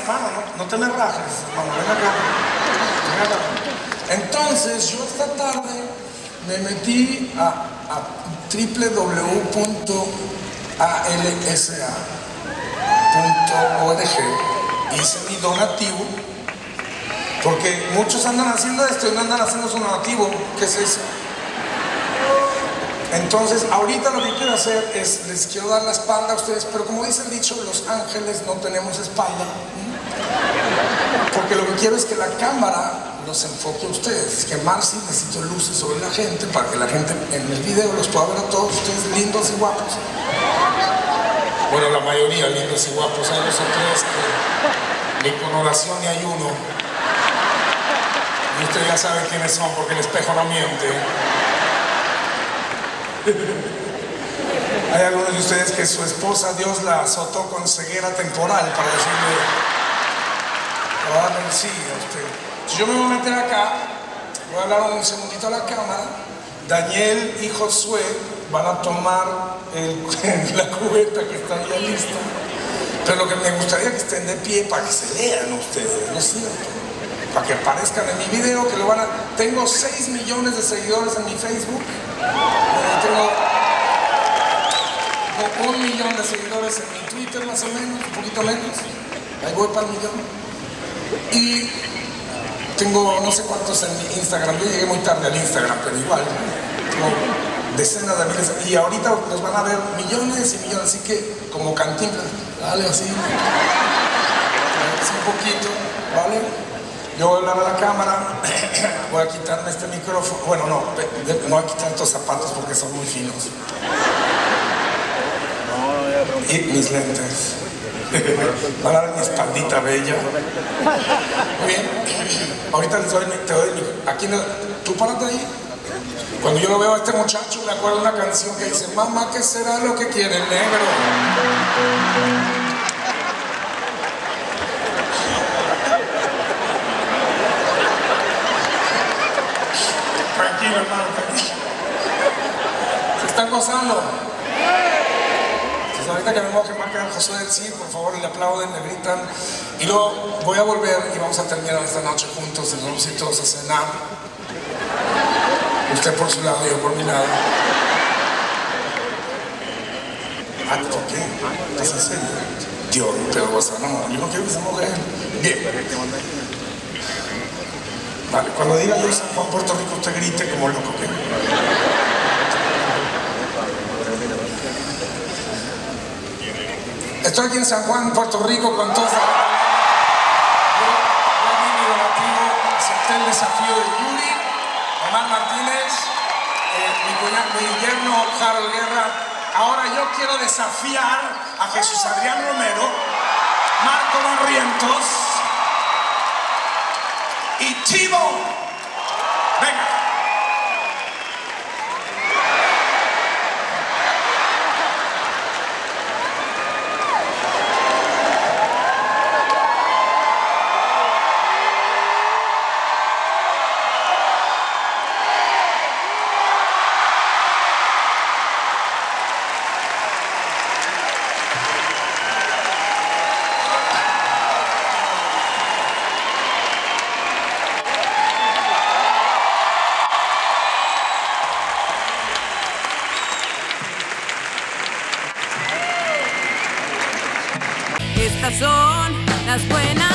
rajes, hermano, no te me rajes, hermano, ven acá, ven acá. Entonces, yo esta tarde me metí a www.alsa.org, hice mi donativo, porque muchos andan haciendo esto y no andan haciendo su donativo. ¿Qué es eso? Entonces, ahorita lo que quiero hacer es, les quiero dar la espalda a ustedes, pero como dice el dicho, los ángeles no tenemos espalda, porque lo que quiero es que la cámara los enfoque a ustedes. Es que Marcin necesito luces sobre la gente, para que la gente en el video los pueda ver a todos ustedes lindos y guapos. Bueno, la mayoría lindos y guapos, hay los otros que ni con oración ni ayuno. Y ustedes ya saben quiénes son, porque el espejo no miente. Hay algunos de ustedes que su esposa Dios la azotó con ceguera temporal para decirle, va a darle sí a usted. Si yo me voy a meter acá, voy a hablar un segundito a la cámara. Daniel y Josué van a tomar la cubeta que está ya lista, pero lo que me gustaría es que estén de pie para que se lean ustedes, ¿no es cierto? Para que aparezcan en mi video, que lo van a... Tengo 6 millones de seguidores en mi Facebook. Tengo 1 millón de seguidores en mi Twitter, más o menos, un poquito menos. Ahí voy para el millón. Y tengo no sé cuántos en mi Instagram. Yo llegué muy tarde al Instagram, pero igual. Tengo decenas de miles. Y ahorita los van a ver millones y millones. Así que, como Cantinflas, dale así. Así un poquito, ¿vale? Yo voy a hablar a la cámara, voy a quitarme este micrófono. Bueno, no voy a quitar estos zapatos porque son muy finos. Y mis lentes. Van a ver mi espaldita bella. Muy bien. Ahorita les doy, te doy el micrófono. Aquí no, tú párate ahí. Cuando yo lo veo a este muchacho, me acuerdo de una canción que dice: mamá, ¿qué será lo que quiere el negro? ¿Se están gozando? Entonces ahorita que me voy a quemar, que era Josué Del Cid, por favor le aplauden, le gritan. Y luego voy a volver y vamos a terminar esta noche juntos, nos vamos a ir todos a cenar. Usted por su lado, yo por mi lado. Ah, ¿por qué? ¿Estás en serio? Dios, pero vos, no, yo no quiero que se moje. Bien. Vale, cuando diga yo San Juan, Puerto Rico, usted grite como loco, ¿qué? Estoy aquí en San Juan, Puerto Rico, con todos. Yo mi donativo, acepté el desafío de Yuri, Omar Martínez, mi yerno Harold Guerra. Ahora yo quiero desafiar a Jesús Adrián Romero, Marco Barrientos y T-Bone. Venga. Estas son las buenas.